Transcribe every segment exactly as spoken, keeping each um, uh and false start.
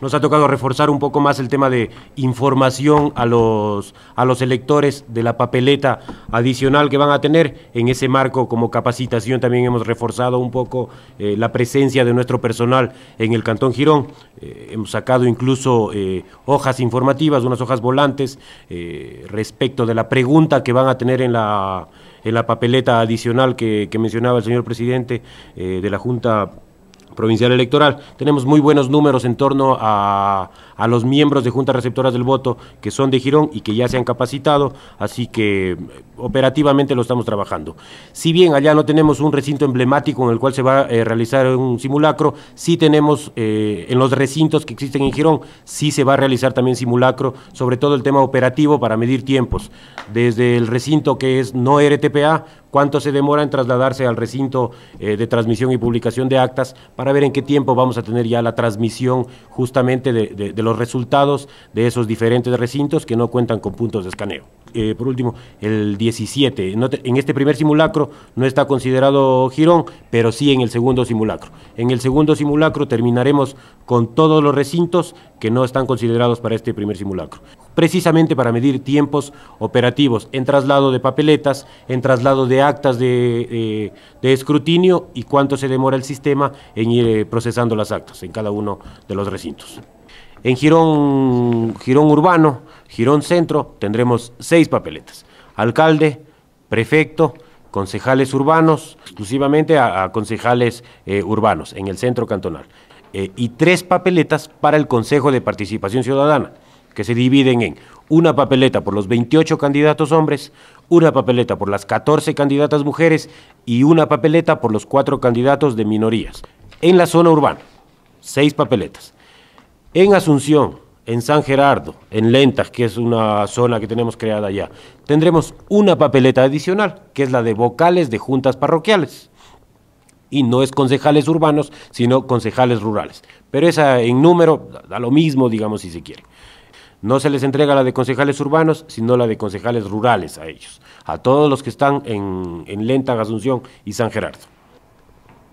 nos ha tocado reforzar un poco más el tema de información a los, a los electores de la papeleta adicional que van a tener. En ese marco, como capacitación, también hemos reforzado un poco eh, la presencia de nuestro personal en el Cantón Girón. Eh, hemos sacado incluso eh, hojas informativas, unas hojas volantes eh, respecto de la pregunta que van a tener en la, en la papeleta adicional que, que mencionaba el señor presidente eh, de la Junta Provincial Electoral. Tenemos muy buenos números en torno a, a los miembros de Juntas Receptoras del Voto que son de Girón y que ya se han capacitado, así que operativamente lo estamos trabajando. Si bien allá no tenemos un recinto emblemático en el cual se va a eh, realizar un simulacro, sí tenemos eh, en los recintos que existen en Girón, sí se va a realizar también simulacro, sobre todo el tema operativo para medir tiempos. Desde el recinto que es no R T P A, cuánto se demora en trasladarse al recinto eh, de transmisión y publicación de actas, para ver en qué tiempo vamos a tener ya la transmisión justamente de, de, de los resultados de esos diferentes recintos que no cuentan con puntos de escaneo. Eh, por último, el diecisiete, en este primer simulacro no está considerado Girón, pero sí en el segundo simulacro. En el segundo simulacro terminaremos con todos los recintos que no están considerados para este primer simulacro, precisamente para medir tiempos operativos en traslado de papeletas, en traslado de actas de, de, de escrutinio y cuánto se demora el sistema en ir procesando las actas en cada uno de los recintos. En Girón, Girón Urbano, Girón Centro, tendremos seis papeletas: alcalde, prefecto, concejales urbanos, exclusivamente a, a concejales eh, urbanos en el centro cantonal, eh, y tres papeletas para el Consejo de Participación Ciudadana, que se dividen en una papeleta por los veintiocho candidatos hombres, una papeleta por las catorce candidatas mujeres y una papeleta por los cuatro candidatos de minorías. En la zona urbana, seis papeletas. En Asunción, en San Gerardo, en Lentas, que es una zona que tenemos creada allá, tendremos una papeleta adicional, que es la de vocales de juntas parroquiales. Y no es concejales urbanos, sino concejales rurales. Pero esa en número da lo mismo, digamos, si se quiere. No se les entrega la de concejales urbanos, sino la de concejales rurales a ellos, a todos los que están en, en Lentas, Asunción y San Gerardo.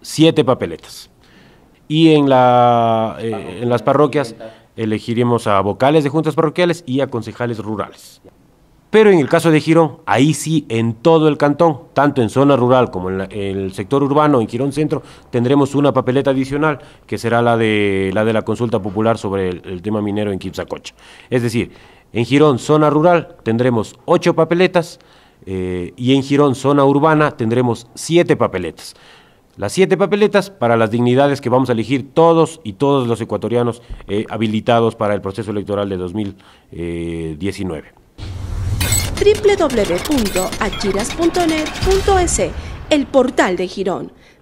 Siete papeletas. Y en, la, eh, en las parroquias elegiremos a vocales de juntas parroquiales y a concejales rurales. Pero en el caso de Girón, ahí sí, en todo el cantón, tanto en zona rural como en, la, en el sector urbano, en Girón Centro, tendremos una papeleta adicional que será la de la, de la consulta popular sobre el, el tema minero en Quimsacochas. Es decir, en Girón, zona rural, tendremos ocho papeletas eh, y en Girón, zona urbana, tendremos siete papeletas. Las siete papeletas para las dignidades que vamos a elegir todos y todos los ecuatorianos eh, habilitados para el proceso electoral de dos mil diecinueve. doble u doble u doble u punto achiras punto net punto es, el portal de Girón.